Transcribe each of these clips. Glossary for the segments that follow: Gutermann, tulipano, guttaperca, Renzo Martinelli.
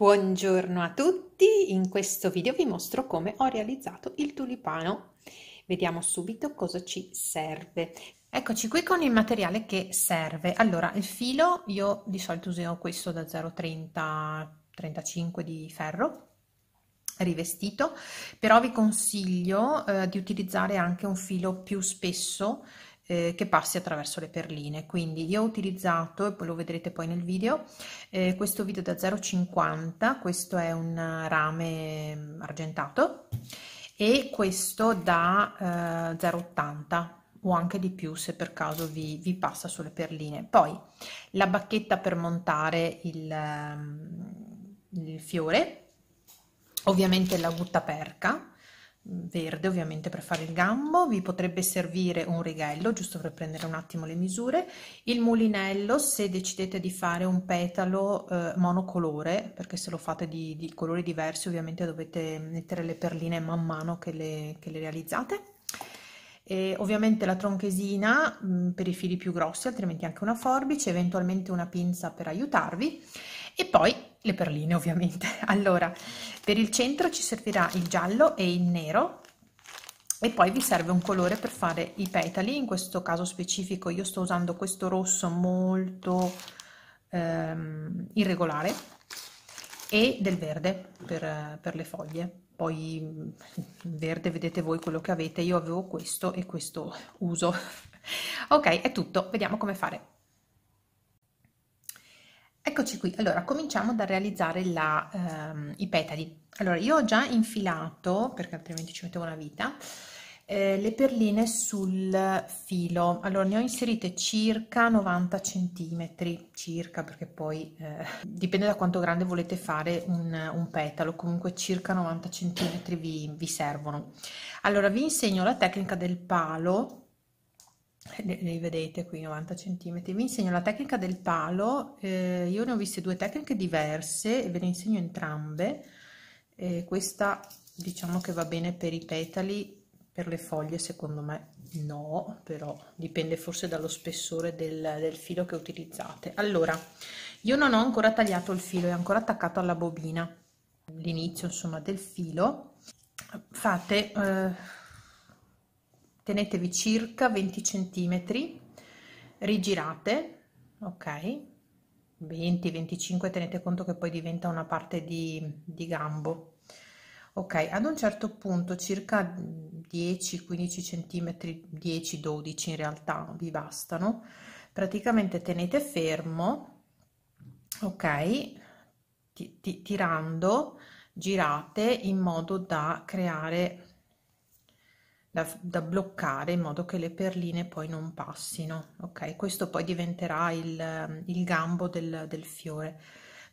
Buongiorno a tutti, in questo video vi mostro come ho realizzato il tulipano. Vediamo subito cosa ci serve. Eccoci qui con il materiale che serve. Allora, il filo, io di solito uso questo da 0,30-35 di ferro rivestito, però vi consiglio di utilizzare anche un filo più spesso che passi attraverso le perline. Quindi io ho utilizzato, e poi lo vedrete poi nel video, questo video da 0,50, questo è un rame argentato, e questo da 0,80 o anche di più se per caso vi passa sulle perline. Poi la bacchetta per montare il fiore, ovviamente la guttaperca verde, ovviamente per fare il gambo, vi potrebbe servire un righello giusto per prendere un attimo le misure, il mulinello se decidete di fare un petalo monocolore, perché se lo fate di colori diversi ovviamente dovete mettere le perline man mano che le realizzate, e ovviamente la tronchesina per i fili più grossi, altrimenti anche una forbice, eventualmente una pinza per aiutarvi, e poi le perline ovviamente. Allora, per il centro ci servirà il giallo e il nero, e poi vi serve un colore per fare i petali. In questo caso specifico io sto usando questo rosso molto irregolare e del verde per le foglie. Poi il verde vedete voi quello che avete, io avevo questo e questo uso. Ok, è tutto, vediamo come fare. Eccoci qui, allora cominciamo da realizzare i petali. Allora, io ho già infilato, perché altrimenti ci mettevo una vita, le perline sul filo. Allora, ne ho inserite circa 90 centimetri, circa, perché poi dipende da quanto grande volete fare un petalo, comunque circa 90 centimetri vi servono. Allora, vi insegno la tecnica del palo. Li vedete qui 90 centimetri. Vi insegno la tecnica del palo, io ne ho viste due tecniche diverse e ve le insegno entrambe. Questa diciamo che va bene per i petali, per le foglie secondo me no, però dipende forse dallo spessore del filo che utilizzate. Allora, io non ho ancora tagliato il filo, è ancora attaccato alla bobina, l'inizio insomma del filo. Tenetevi circa 20 centimetri, rigirate, ok, 20-25, tenete conto che poi diventa una parte di gambo. Ok, ad un certo punto circa 10-15 centimetri, 10-12 in realtà vi bastano, praticamente tenete fermo, ok, tirando, girate in modo da creare... Da bloccare in modo che le perline poi non passino, ok? Questo poi diventerà il gambo del fiore.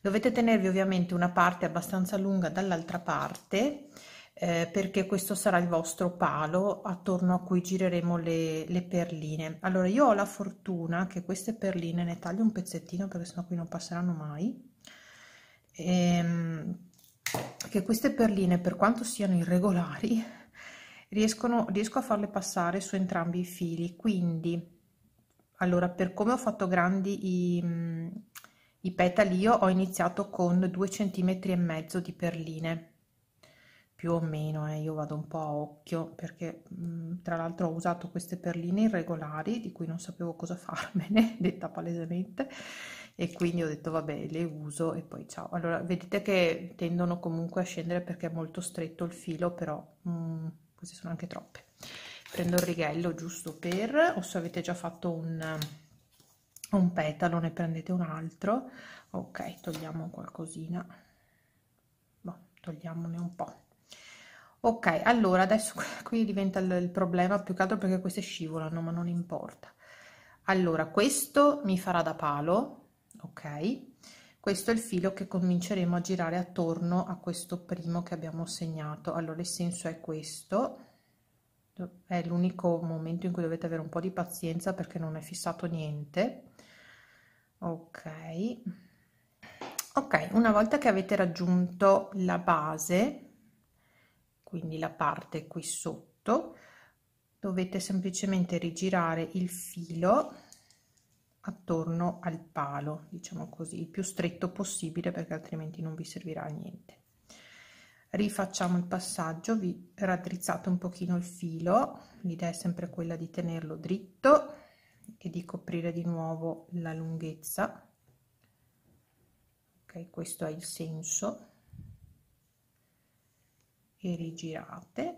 Dovete tenervi ovviamente una parte abbastanza lunga dall'altra parte, perché questo sarà il vostro palo attorno a cui gireremo le perline. Allora, io ho la fortuna che queste perline ne taglio un pezzettino, perché sennò qui non passeranno mai, che queste perline, per quanto siano irregolari, riesco a farle passare su entrambi i fili. Quindi, allora, per come ho fatto grandi i petali, io ho iniziato con 2,5 cm di perline più o meno, io vado un po' a occhio, perché tra l'altro ho usato queste perline irregolari di cui non sapevo cosa farmene, detta palesemente, e quindi ho detto vabbè, le uso e poi ciao. Allora, vedete che tendono comunque a scendere perché è molto stretto il filo, però queste sono anche troppe. Prendo il righello giusto per, o se avete già fatto un petalo ne prendete un altro. Ok, togliamo qualcosina, boh, togliamone un po'. Ok, allora adesso qui diventa il problema, più che altro perché queste scivolano, ma non importa. Allora, questo mi farà da palo, ok? Questo è il filo che cominceremo a girare attorno a questo primo che abbiamo segnato. Allora, il senso è questo, è l'unico momento in cui dovete avere un po' di pazienza perché non è fissato niente. Ok, una volta che avete raggiunto la base, quindi la parte qui sotto, dovete semplicemente rigirare il filo attorno al palo, diciamo così, il più stretto possibile, perché altrimenti non vi servirà a niente. Rifacciamo il passaggio, vi raddrizzate un pochino il filo, l'idea è sempre quella di tenerlo dritto e di coprire di nuovo la lunghezza, ok? Questo è il senso. E rigirate,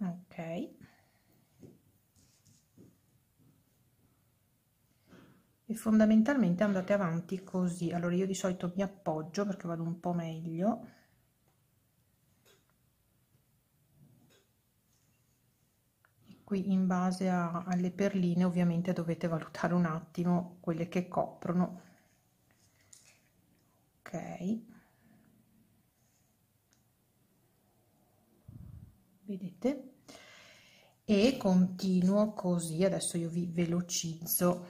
ok, e fondamentalmente andate avanti così. Allora io di solito mi appoggio perché vado un po' meglio, e qui in base alle perline ovviamente dovete valutare un attimo quelle che coprono, ok. Vedete? E continuo così. Adesso io vi velocizzo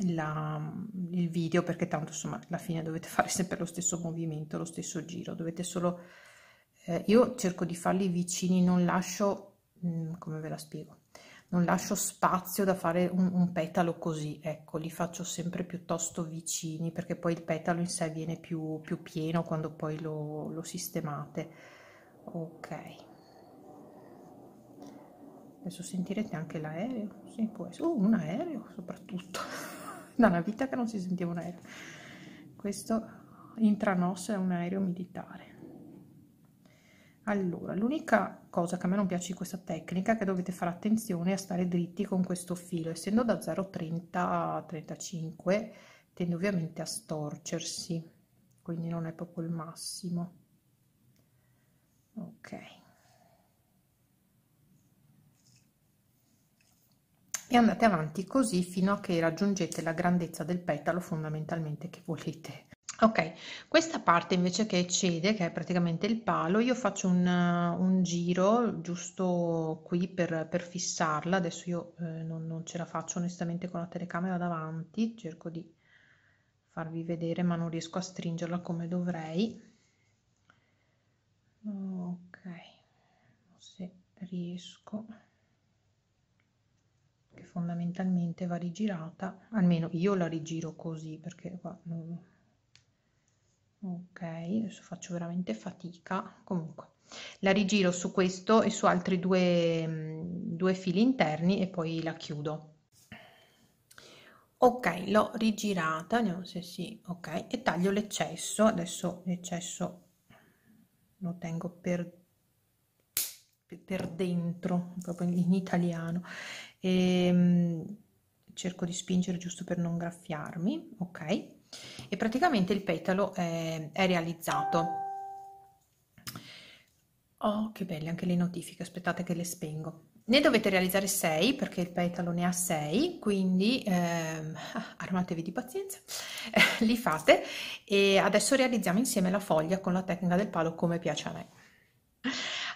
il video, perché tanto insomma alla fine dovete fare sempre lo stesso movimento, lo stesso giro, dovete solo io cerco di farli vicini, non lascio come ve la spiego, non lascio spazio da fare un petalo così, ecco, li faccio sempre piuttosto vicini, perché poi il petalo in sé viene più pieno quando poi lo sistemate, ok. Adesso sentirete anche l'aereo, sì, può essere un aereo soprattutto. Da una vita che non si sentiva un aereo. Questo intranos è un aereo militare. Allora, l'unica cosa che a me non piace di questa tecnica è che dovete fare attenzione a stare dritti con questo filo, essendo da 0,30 a 35 tende ovviamente a storcersi, quindi non è proprio il massimo, ok. E andate avanti così fino a che raggiungete la grandezza del petalo fondamentalmente che volete. Ok, questa parte invece che eccede, che è praticamente il palo, io faccio un giro giusto qui per fissarla. Adesso io non ce la faccio onestamente con la telecamera davanti, cerco di farvi vedere ma non riesco a stringerla come dovrei, ok, se riesco. Fondamentalmente va rigirata, almeno io la rigiro così, perché qua non... ok, adesso faccio veramente fatica. Comunque la rigiro su questo e su altri due fili interni e poi la chiudo. Ok, l'ho rigirata, andiamo se sì, ok, e taglio l'eccesso. Adesso l'eccesso lo tengo per dentro, proprio in italiano, e cerco di spingere giusto per non graffiarmi, ok, e praticamente il petalo è realizzato. Oh, che belle anche le notifiche, aspettate che le spengo. Ne dovete realizzare 6 perché il petalo ne ha 6, quindi armatevi di pazienza, li fate. E adesso realizziamo insieme la foglia con la tecnica del palo come piace a me.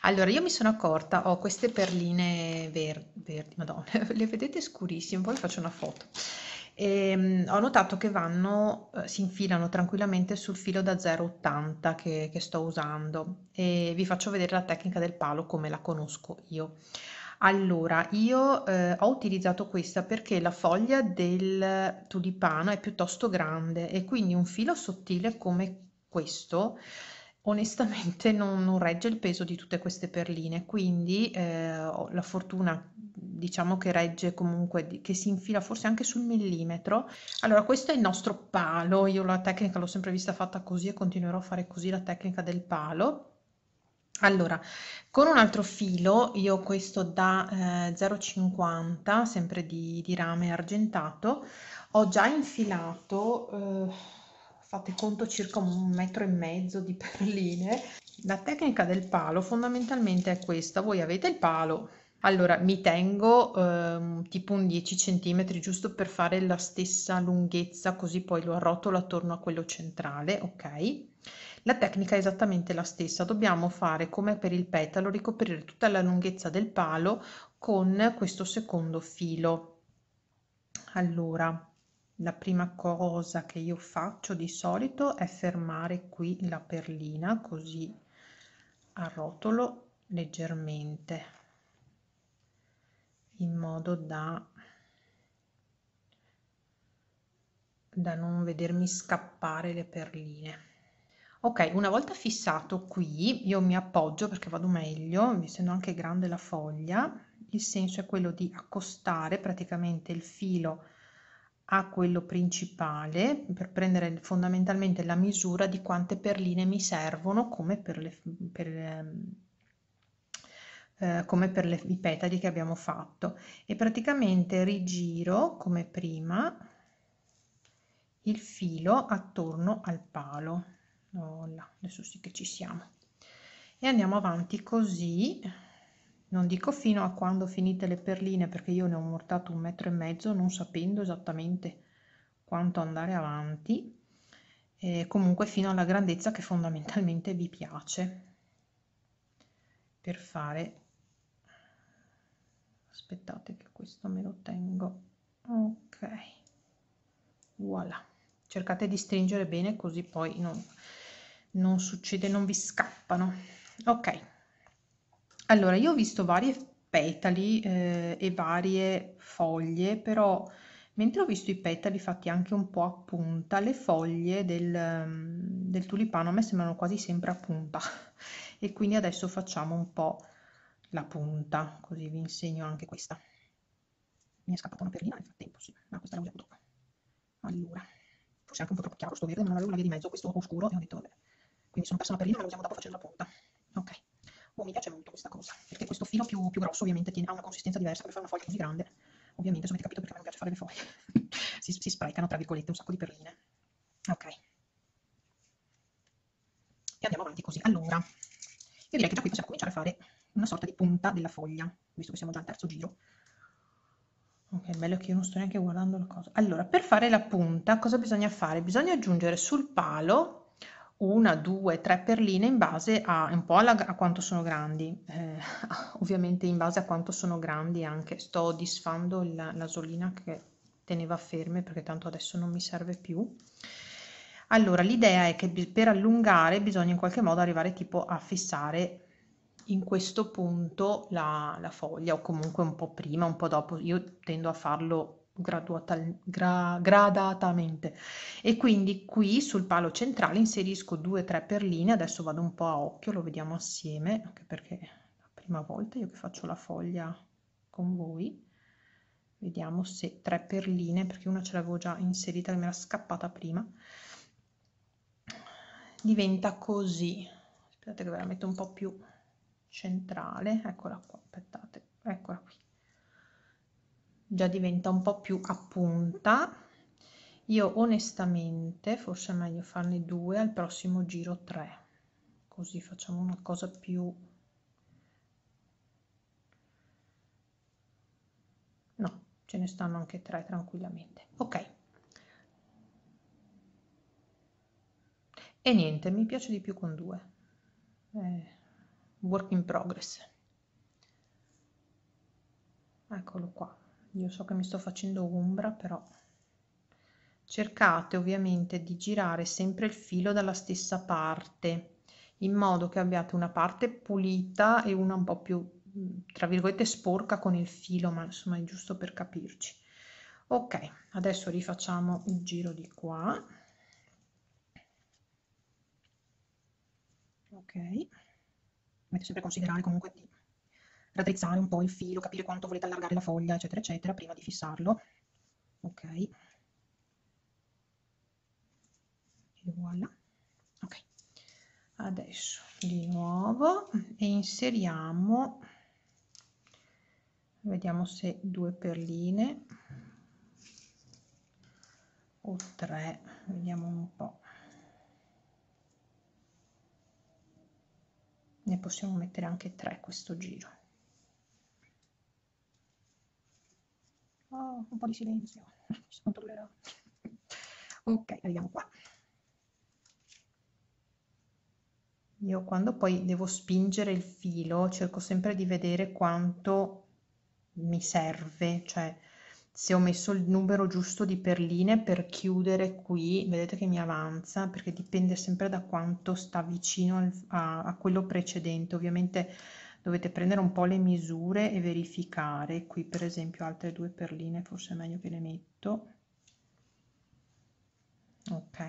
Allora, io mi sono accorta, ho queste perline verdi, madonna, le vedete scurissime, poi faccio una foto. Ho notato che si infilano tranquillamente sul filo da 0,80 che sto usando, e vi faccio vedere la tecnica del palo come la conosco io. Allora, io ho utilizzato questa perché la foglia del tulipano è piuttosto grande, e quindi un filo sottile come questo onestamente non regge il peso di tutte queste perline, quindi ho la fortuna, diciamo, che regge comunque, che si infila forse anche sul millimetro. Allora, questo è il nostro palo. Io la tecnica l'ho sempre vista fatta così e continuerò a fare così la tecnica del palo. Allora, con un altro filo, io questo da 0,50 sempre di rame argentato, ho già infilato fate conto circa 1,5 metri di perline. La tecnica del palo fondamentalmente è questa: voi avete il palo, allora mi tengo tipo un 10 centimetri giusto per fare la stessa lunghezza, così poi lo arrotolo attorno a quello centrale, ok? La tecnica è esattamente la stessa, dobbiamo fare come per il petalo, ricoprire tutta la lunghezza del palo con questo secondo filo. Allora, la prima cosa che io faccio di solito è fermare qui la perlina, così arrotolo leggermente in modo da non vedermi scappare le perline. Ok, una volta fissato qui io mi appoggio perché vado meglio, essendo anche grande la foglia. Il senso è quello di accostare praticamente il filo a quello principale per prendere fondamentalmente la misura di quante perline mi servono come per i petali che abbiamo fatto, e praticamente rigiro come prima il filo attorno al palo. Oh là, adesso sì che ci siamo, e andiamo avanti così. Non dico fino a quando finite le perline, perché io ne ho mortato 1,5 metri non sapendo esattamente quanto andare avanti, comunque fino alla grandezza che fondamentalmente vi piace, per fare, aspettate che questo me lo tengo, ok, voilà, cercate di stringere bene così poi non succede, non vi scappano. Ok, allora io ho visto vari petali e varie foglie, però mentre ho visto i petali fatti anche un po' a punta, le foglie del tulipano a me sembrano quasi sempre a punta, e quindi adesso facciamo un po' la punta, così vi insegno anche questa. Mi è scappata una perlina nel frattempo, sì, ma questa la uso dopo. Allora, forse anche un po' troppo chiaro sto verde, ma non avevo la via di mezzo, questo oscuro, e ho detto vabbè, quindi sono persa una perlina, ma la usiamo dopo facendo la punta. Ok. Oh, mi piace molto questa cosa, perché questo filo più grosso ovviamente ha una consistenza diversa. Per fare una foglia così grande, ovviamente, se avete capito perché a me non piace fare le foglie, si sprecano, tra virgolette, un sacco di perline. Ok, e andiamo avanti così. Allora, io direi che già qui possiamo cominciare a fare una sorta di punta della foglia, visto che siamo già al terzo giro. Ok, il bello è che io non sto neanche guardando la cosa. Allora, per fare la punta cosa bisogna fare? Bisogna aggiungere sul palo 1, 2, 3 perline in base a un po' a quanto sono grandi, ovviamente in base a quanto sono grandi anche. Sto disfando l'asolina che teneva ferme perché tanto adesso non mi serve più. Allora l'idea è che per allungare bisogna in qualche modo arrivare tipo a fissare in questo punto la foglia, o comunque un po' prima, un po' dopo. Io tendo a farlo gradatamente, e quindi qui sul palo centrale inserisco 2 o 3 perline. Adesso vado un po' a occhio, lo vediamo assieme, anche perché è la prima volta io che faccio la foglia con voi. Vediamo se 3 perline, perché una ce l'avevo già inserita, mi era scappata prima. Diventa così, aspettate che ve la metto un po' più centrale, eccola qua, aspettate, eccola qui. Già diventa un po' più a punta. Io onestamente forse è meglio farne 2, al prossimo giro 3, così facciamo una cosa più, no, ce ne stanno anche 3 tranquillamente. Ok, e niente, mi piace di più con 2, work in progress. Eccolo qua. Io so che mi sto facendo ombra, però cercate ovviamente di girare sempre il filo dalla stessa parte, in modo che abbiate una parte pulita e una un po' più, tra virgolette, sporca con il filo, ma insomma è giusto per capirci. Ok, adesso rifacciamo il giro di qua. Ok, dovete sempre considerare comunque di raddrizzare un po' il filo, capire quanto volete allargare la foglia, eccetera eccetera, prima di fissarlo. Ok, e voilà. Ok, adesso di nuovo e inseriamo, vediamo se 2 perline o 3, vediamo un po', ne possiamo mettere anche 3 questo giro. Oh, un po' di silenzio, quanto durerà. Ok, arriviamo qua. Io quando poi devo spingere il filo cerco sempre di vedere quanto mi serve, cioè se ho messo il numero giusto di perline per chiudere qui. Vedete che mi avanza, perché dipende sempre da quanto sta vicino a quello precedente. Ovviamente dovete prendere un po' le misure e verificare. Qui per esempio altre due perline forse è meglio che le metto. Ok,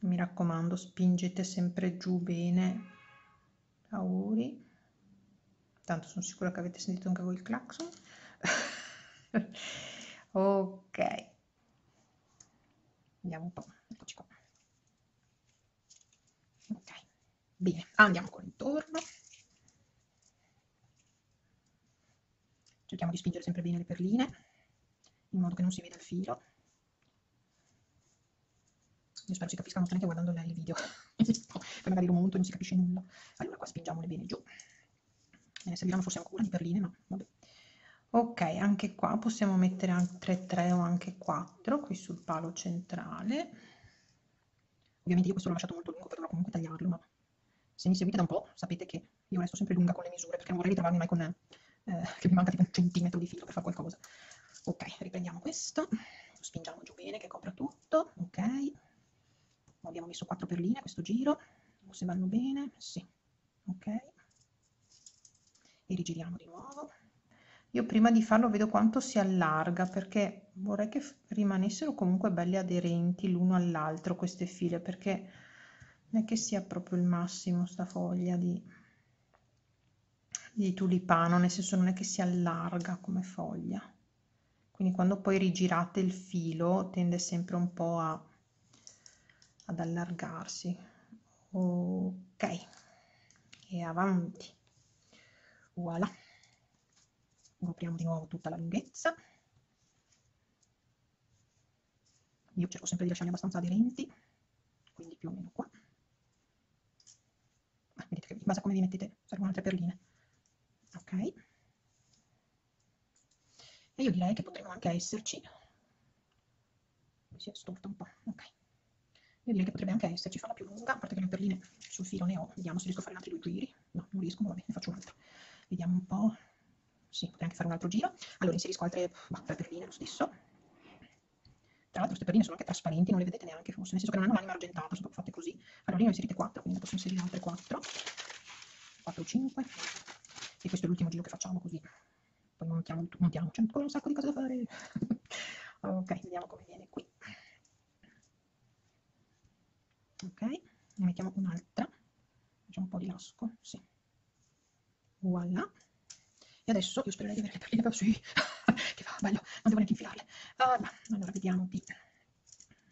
mi raccomando, spingete sempre giù bene. Auguri, tanto sono sicura che avete sentito anche voi il clacson. Ok, andiamo un po', eccoci qua. Ok, bene, andiamo con intorno, cerchiamo di spingere sempre bene le perline in modo che non si veda il filo. Io spero si capiscano anche guardando il video, poi magari lo monto e non si capisce nulla. Allora qua spingiamole bene giù, me ne serviranno forse ancora di perline, ma vabbè. Ok, anche qua possiamo mettere altre 3 o anche 4 qui sul palo centrale. Ovviamente io questo l'ho lasciato molto lungo, potrò comunque tagliarlo, ma se mi seguite da un po' sapete che io resto sempre lunga con le misure, perché non vorrei ritrovarmi mai con che mi manca tipo un centimetro di filo per fare qualcosa. Ok, riprendiamo questo, lo spingiamo giù bene che copra tutto. Ok, abbiamo messo 4 perline a questo giro, se vanno bene, sì. Ok, e rigiriamo di nuovo. Io prima di farlo vedo quanto si allarga, perché vorrei che rimanessero comunque belli aderenti l'uno all'altro queste file, perché non è che sia proprio il massimo sta foglia di tulipano, nel senso non è che si allarga come foglia, quindi quando poi rigirate il filo tende sempre un po' ad allargarsi. Ok, e avanti, voilà. Copriamo di nuovo tutta la lunghezza. Io cerco sempre di lasciarli abbastanza aderenti, quindi più o meno qua. Vedete che in base a come vi mettete servono altre perline. Ok, e io direi che potremmo anche esserci, si è storta un po'. Ok, io direi che potrebbe anche esserci, farla più lunga, a parte che le perline sul filo ne ho. Vediamo se riesco a fare altri 2 giri. No, non riesco, ma vabbè, ne faccio un altro, vediamo un po'. Sì, potrei anche fare un altro giro. Allora inserisco altre 3 perline lo stesso. Tra l'altro queste perline sono anche trasparenti, non le vedete neanche forse, nel senso che non hanno l'anima argentata, sono fatte così. Allora io ne ho inserite 4, quindi ne posso inserire altre 4 o 5. E questo è l'ultimo giro che facciamo, così poi montiamo, c'è ancora un sacco di cose da fare. Ok, vediamo come viene qui. Ok, ne mettiamo un'altra, facciamo un po' di lasco, sì. Voilà. E adesso io spererei di avere le perline così, che va, bello, non devo neanche infilarle. Allora vediamo di...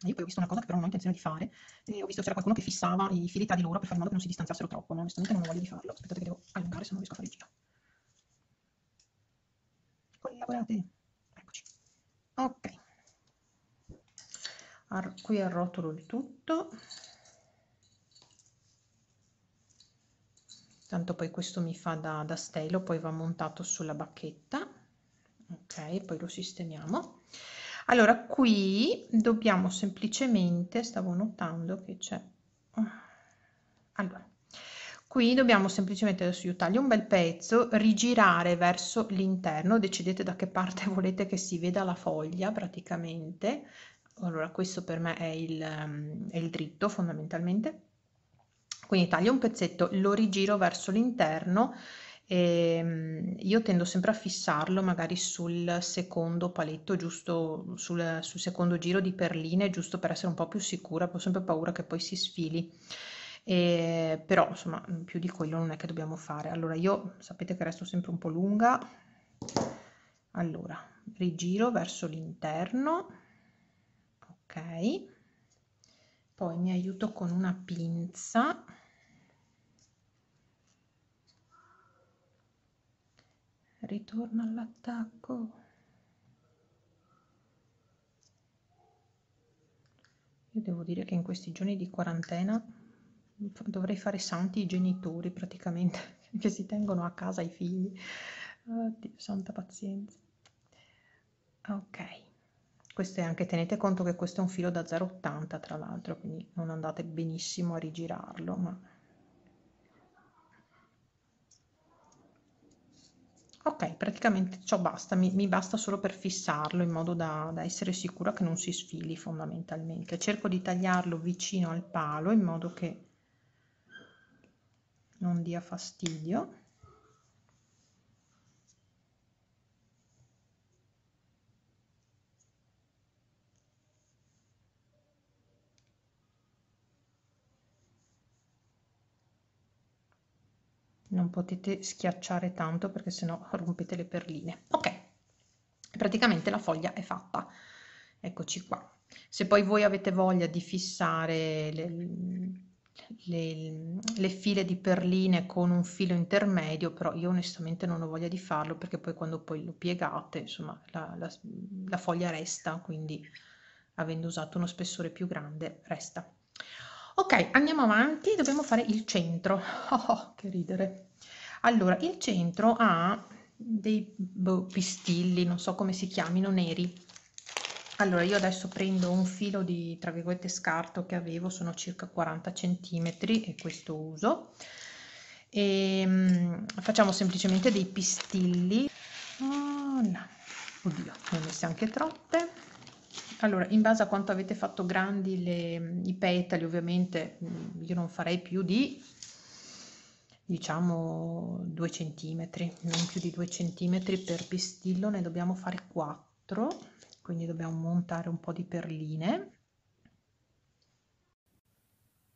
Io poi ho visto una cosa che però non ho intenzione di fare, e ho visto c'era qualcuno che fissava i fili tra di loro per fare in modo che non si distanziassero troppo, ma onestamente non ho voglia di farlo. Aspettate che devo allungare, se non riesco a fare il giro. Collaborate, eccoci. Ok, qui arrotolo il tutto. Tanto poi questo mi fa da stelo, poi va montato sulla bacchetta. Ok, poi lo sistemiamo. Allora qui dobbiamo semplicemente, stavo notando che c'è, allora qui dobbiamo semplicemente, adesso io taglio un bel pezzo, rigirare verso l'interno, decidete da che parte volete che si veda la foglia praticamente. Allora questo per me è il dritto fondamentalmente. Quindi taglio un pezzetto, lo rigiro verso l'interno e io tendo sempre a fissarlo magari sul secondo paletto, giusto sul secondo giro di perline, giusto per essere un po' più sicura, ho sempre paura che poi si sfili. Però insomma più di quello non è che dobbiamo fare. Allora io sapete che resto sempre un po' lunga, allora rigiro verso l'interno. Ok, poi mi aiuto con una pinza . Ritorno all'attacco, io devo dire che in questi giorni di quarantena dovrei fare santi i genitori praticamente che si tengono a casa i figli. Oddio, santa pazienza. Ok, questo è anche, tenete conto che questo è un filo da 0,80 tra l'altro, quindi non andate benissimo a rigirarlo, ma ok, praticamente ciò basta, mi basta solo per fissarlo in modo da essere sicura che non si sfili fondamentalmente. Cerco di tagliarlo vicino al palo in modo che non dia fastidio. Non potete schiacciare tanto perché sennò rompete le perline. Ok, praticamente la foglia è fatta, eccoci qua. Se poi voi avete voglia di fissare le file di perline con un filo intermedio, però io onestamente non ho voglia di farlo perché poi quando poi lo piegate, insomma, la foglia resta, quindi avendo usato uno spessore più grande resta. Ok, andiamo avanti, dobbiamo fare il centro. Oh, che ridere. Allora, il centro ha dei pistilli, non so come si chiamino, neri. Allora, io adesso prendo un filo di, tra virgolette, scarto che avevo, sono circa 40 centimetri e questo uso. E, facciamo semplicemente dei pistilli. Oh, no. Oddio, ne ho messe anche troppe. Allora, in base a quanto avete fatto grandi i petali, ovviamente io non farei più di, diciamo, 2 cm, non più di 2 cm per pistillo, ne dobbiamo fare 4, quindi dobbiamo montare un po' di perline.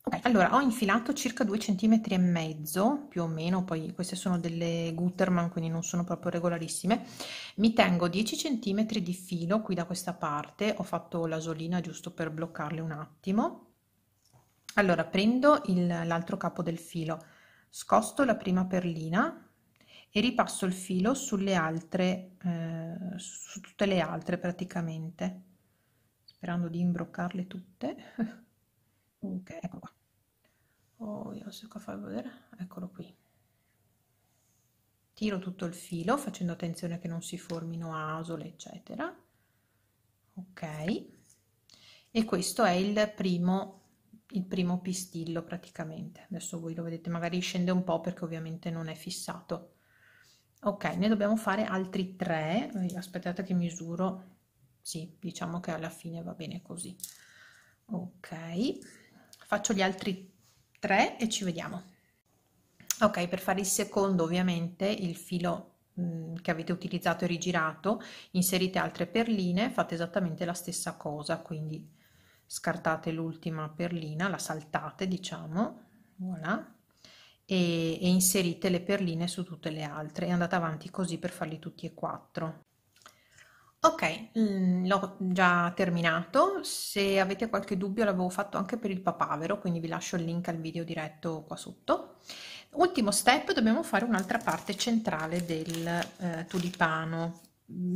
Ok, allora ho infilato circa 2 cm e mezzo, più o meno, poi queste sono delle Gutermann, quindi non sono proprio regolarissime. Mi tengo 10 cm di filo qui da questa parte, ho fatto l'asolina giusto per bloccarle un attimo. Allora prendo l'altro capo del filo, scosto la prima perlina e ripasso il filo sulle altre, su tutte le altre praticamente, sperando di imbroccarle tutte. Ok, ecco qua. Oh, io non so come farlo vedere. Eccolo qui. Tiro tutto il filo facendo attenzione che non si formino asole, eccetera. Ok. E questo è il primo pistillo praticamente. Adesso voi lo vedete, magari scende un po' perché ovviamente non è fissato. Ok, ne dobbiamo fare altri 3. Aspettate che misuro. Sì, diciamo che alla fine va bene così. Ok. Faccio gli altri 3 e ci vediamo. Ok, per fare il secondo ovviamente il filo che avete utilizzato è rigirato, inserite altre perline, fate esattamente la stessa cosa, quindi scartate l'ultima perlina, la saltate diciamo, voilà, e inserite le perline su tutte le altre e andate avanti così per farli tutti e 4. Ok, l'ho già terminato. Se avete qualche dubbio, l'avevo fatto anche per il papavero, quindi vi lascio il link al video diretto qua sotto. Ultimo step, dobbiamo fare un'altra parte centrale del tulipano.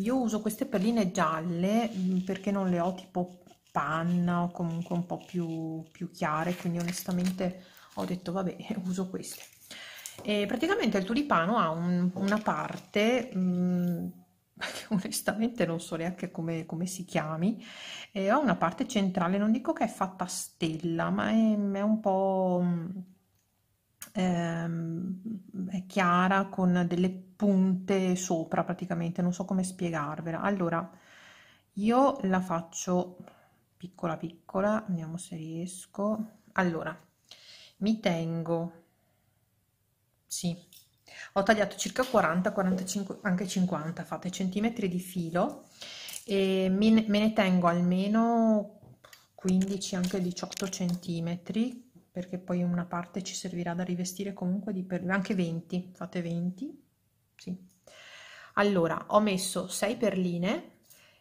Io uso queste perline gialle perché non le ho tipo panna o comunque un po' più chiare, quindi onestamente ho detto vabbè, uso queste. E praticamente il tulipano ha una parte... che onestamente non so neanche come si chiami, ho una parte centrale, non dico che è fatta a stella, ma è un po' è chiara con delle punte sopra praticamente, non so come spiegarvela. Allora io la faccio piccola piccola, vediamo se riesco. Allora mi tengo, sì, ho tagliato circa 40, 45, anche 50, fate centimetri di filo e me ne tengo almeno 15, anche 18 centimetri, perché poi una parte ci servirà da rivestire comunque di perline, anche 20, fate 20, sì. Allora, ho messo 6 perline,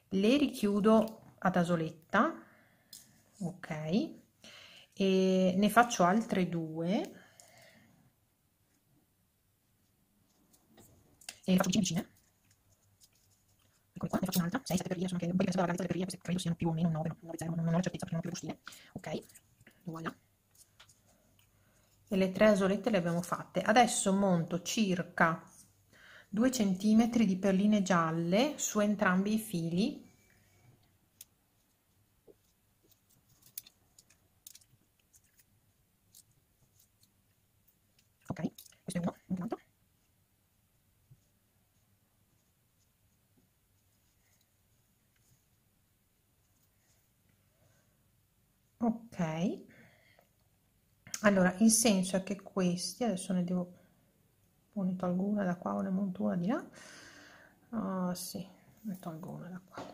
le richiudo ad asoletta, ok, e ne faccio altre 2. E faccio vicine, ecco qua, ne faccio un'altra, 6, 7 perline, sono anche un po' diverse dalla gravità delle perline, credo siano più o meno 9, non ho la certezza perché non ho più le bustine, ok, voilà. E le 3 asolette le abbiamo fatte. Adesso monto circa 2 cm di perline gialle su entrambi i fili, ok, questo è uno, intanto. Allora, il senso è che questi adesso ne devo, o ne tolgo una da qua o ne monto una di là. Sì, ne tolgo una da qua.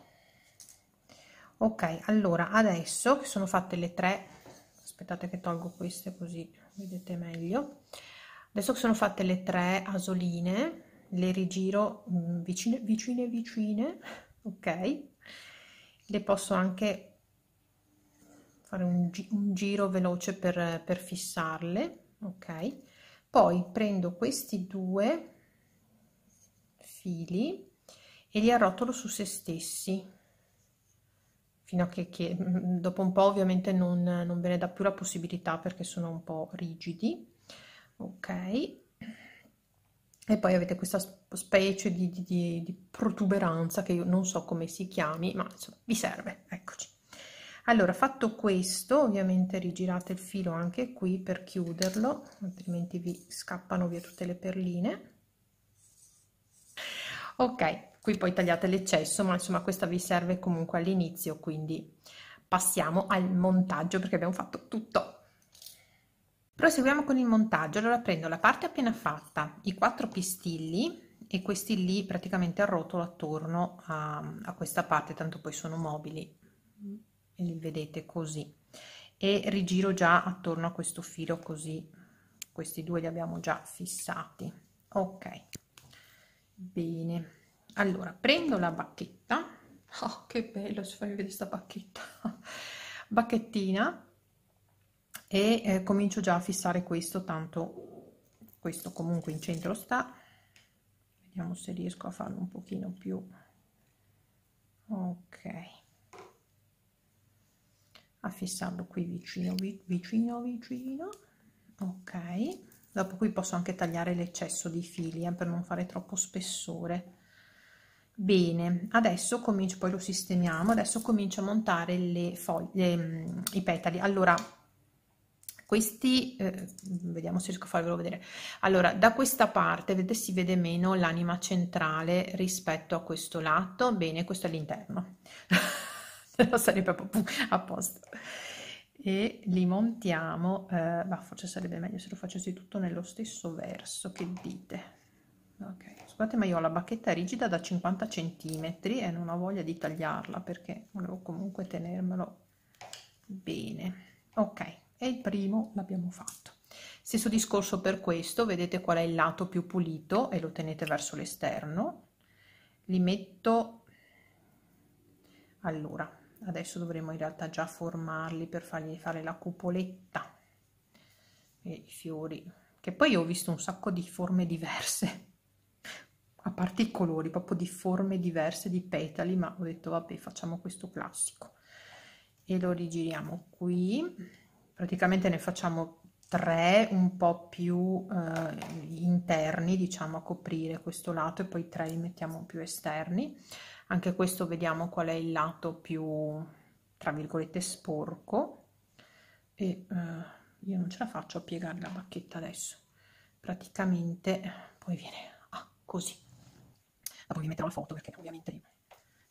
Ok, allora adesso che sono fatte le tre, aspettate che tolgo queste così vedete meglio. Adesso che sono fatte le tre asoline, le rigiro vicine, ok? Le posso anche fare un giro veloce per fissarle, ok? Poi prendo questi due fili e li arrotolo su se stessi, fino a che dopo un po' ovviamente non ve ne dà più la possibilità perché sono un po' rigidi, ok? E poi avete questa specie di protuberanza che io non so come si chiami, ma insomma, vi serve, eccoci. Allora, fatto questo, ovviamente rigirate il filo anche qui per chiuderlo, altrimenti vi scappano via tutte le perline. Ok, qui poi tagliate l'eccesso, ma insomma questa vi serve comunque all'inizio, quindi passiamo al montaggio perché abbiamo fatto tutto. Proseguiamo con il montaggio. Allora prendo la parte appena fatta, i 4 pistilli e questi lì praticamente arrotolo attorno a questa parte, tanto poi sono mobili e li vedete così, e rigiro già attorno a questo filo così, questi due li abbiamo già fissati. Ok, bene, allora prendo la bacchetta, oh che bello, se fai vedere sta bacchettina, e comincio già a fissare questo, tanto questo comunque in centro sta, vediamo se riesco a farlo un pochino più, ok, a fissarlo qui vicino, ok, dopo qui posso anche tagliare l'eccesso di fili per non fare troppo spessore. Bene, adesso comincio, poi lo sistemiamo, adesso comincio a montare le foglie, i petali. Allora questi, vediamo se riesco a farvelo vedere. Allora, da questa parte vedete, si vede meno l'anima centrale rispetto a questo lato. Bene, questo è l'interno. Lo sarei proprio a posto. E li montiamo, forse sarebbe meglio se lo facessi tutto nello stesso verso, che dite? Ok, scusate, ma io ho la bacchetta rigida da 50 cm e non ho voglia di tagliarla perché volevo comunque tenermelo bene. Ok. E il primo l'abbiamo fatto. Stesso discorso per questo, vedete qual è il lato più pulito e lo tenete verso l'esterno. Li metto, allora adesso dovremo in realtà già formarli per fargli fare la cupoletta e i fiori, che poi ho visto un sacco di forme diverse, a parte i colori, proprio di forme diverse di petali, ma ho detto vabbè, facciamo questo classico e lo rigiriamo qui. Praticamente ne facciamo tre un po' più interni, diciamo, a coprire questo lato, e poi tre li mettiamo più esterni. Anche questo vediamo qual è il lato più, tra virgolette, sporco. E io non ce la faccio a piegare la bacchetta adesso. Praticamente poi viene così. Ma poi vi metterò la foto perché ovviamente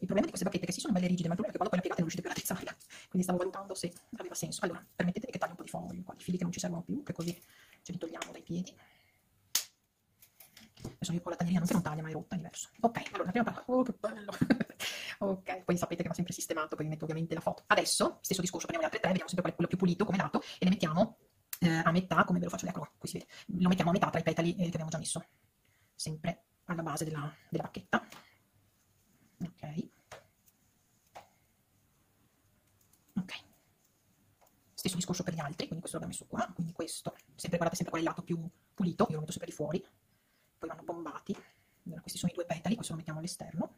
il problema di queste bacchette è che sì, sono belle rigide, ma il problema è che quando poi le piegate non riuscite più ad alzarla. Quindi stavo valutando se aveva senso. Allora, permettetemi che taglio un po' di foglio, qua, di fili che non ci servono più, che così ce li togliamo dai piedi. Adesso io con la taglierina non taglia, ma è rotta, è diverso. Ok, allora la prima parte, oh che bello! Ok, poi sapete che va sempre sistemato, poi vi metto ovviamente la foto. Adesso, stesso discorso, prendiamo le altre tre, vediamo sempre quello più pulito come lato, e le mettiamo a metà, come ve lo faccio, eccolo, qui si vede. Lo mettiamo a metà tra i petali che abbiamo già messo, sempre alla base della bacchetta. Ok, stesso discorso per gli altri, quindi questo l'abbiamo messo qua, quindi questo, sempre, guardate sempre qual è il lato più pulito, io lo metto sempre di fuori, poi vanno bombati. Allora, questi sono i due petali, questo lo mettiamo all'esterno,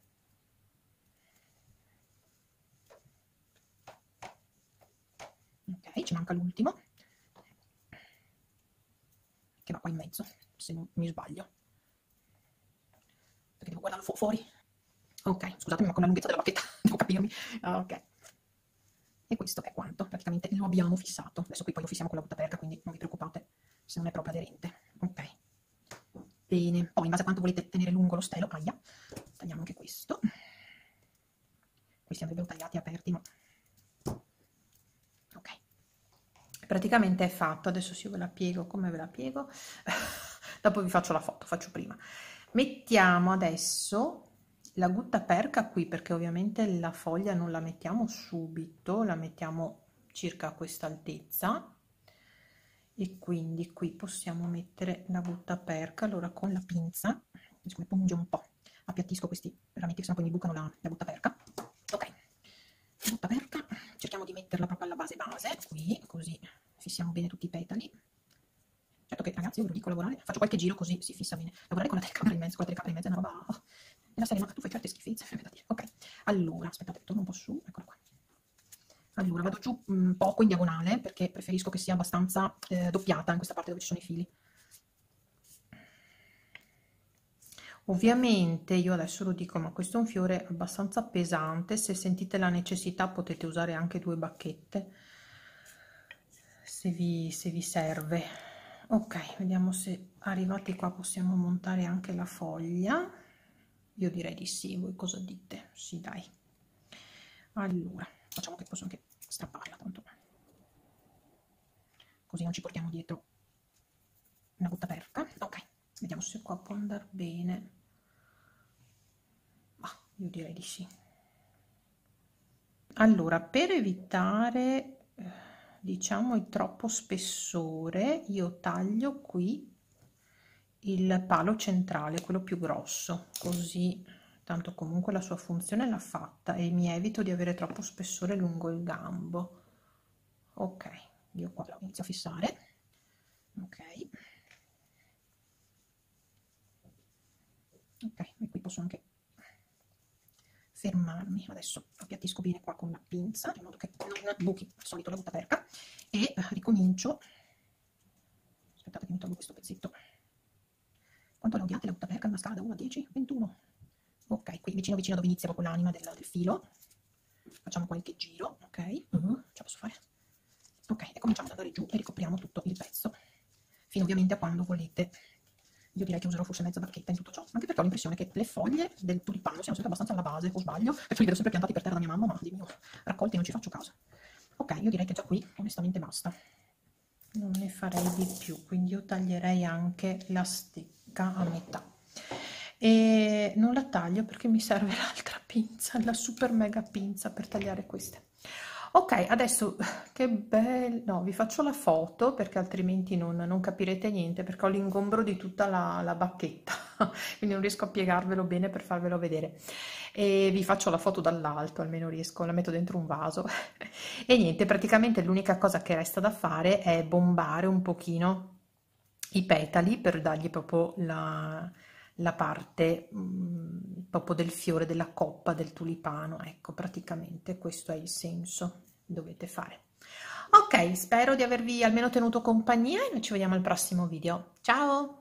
ok, ci manca l'ultimo, che va qua in mezzo, se non mi sbaglio, perché devo guardarlo fuori. Ok, scusatemi, ma con la lunghezza della bacchetta devo capirmi. Ok, e questo è quanto, praticamente lo abbiamo fissato. Adesso qui poi lo fissiamo con la buttaperca, quindi non vi preoccupate se non è proprio aderente. Ok, bene, poi in base a quanto volete tenere lungo lo stelo, tagliamo anche questo. Questi andrebbero tagliati aperti, ma ok, praticamente è fatto. Adesso sì, ve la piego, come ve la piego? Dopo vi faccio la foto, faccio prima. Mettiamo adesso la guttaperca qui, perché ovviamente la foglia non la mettiamo subito, la mettiamo circa a questa altezza, e quindi qui possiamo mettere la guttaperca. Allora con la pinza punge un po', appiattisco questi rametti che sennò poi mi bucano la guttaperca. Ok, guttaperca, cerchiamo di metterla proprio alla base qui, così fissiamo bene tutti i petali. Certo che ragazzi, io vi dico, lavorare, faccio qualche giro così si fissa bene, lavorare con la telecamera in mezzo, è una roba, oh, nella serie, ma tu fai certe schifezze, da dire. Ok, allora aspettate, torno un po' su, eccola qua. Allora vado giù un poco in diagonale, perché preferisco che sia abbastanza doppiata in questa parte dove ci sono i fili. Ovviamente io adesso lo dico, ma questo è un fiore abbastanza pesante, se sentite la necessità potete usare anche due bacchette se vi serve. Ok, vediamo se arrivati qua possiamo montare anche la foglia. Io direi di sì, voi cosa dite? Sì, dai. Allora, facciamo che posso anche strapparla, tanto così non ci portiamo dietro una guttaperca. Ok, vediamo se qua può andare bene. Ma io direi di sì. Allora, per evitare, diciamo, il troppo spessore, io taglio qui il palo centrale, quello più grosso, così tanto comunque la sua funzione l'ha fatta e mi evito di avere troppo spessore lungo il gambo. Ok, io qua lo inizio a fissare. Ok, e qui posso anche fermarmi. Adesso appiattisco bene qua con la pinza in modo che non buchi al solito la guttaperca e ricomincio. Aspettate che mi tolgo questo pezzetto. Quanto la odiate la guttaperca? Una scala da 1 a 10? 21. Ok, qui vicino dove inizia proprio l'anima del filo. Facciamo qualche giro, ok? Ce la posso fare? Ok, e cominciamo ad andare giù e ricopriamo tutto il pezzo. Fino ovviamente a quando volete. Io direi che userò forse mezza bacchetta in tutto ciò. Anche perché ho l'impressione che le foglie del tulipano siano sempre abbastanza alla base, o sbaglio. Perché li vedo sempre piantati per terra da mia mamma, ma di mio raccolti non ci faccio caso. Ok, io direi che già qui onestamente basta. Non ne farei di più, quindi io taglierei anche la stecca a metà e non la taglio perché mi serve l'altra pinza, la super mega pinza per tagliare queste. Ok, adesso che bello, no, vi faccio la foto perché altrimenti non capirete niente, perché ho l'ingombro di tutta la bacchetta, quindi non riesco a piegarvelo bene per farvelo vedere, e vi faccio la foto dall'alto, almeno riesco, la metto dentro un vaso e niente, praticamente l'unica cosa che resta da fare è bombare un pochino i petali per dargli proprio la parte proprio del fiore, della coppa del tulipano. Ecco, praticamente questo è il senso che dovete fare. Ok, spero di avervi almeno tenuto compagnia e noi ci vediamo al prossimo video. Ciao!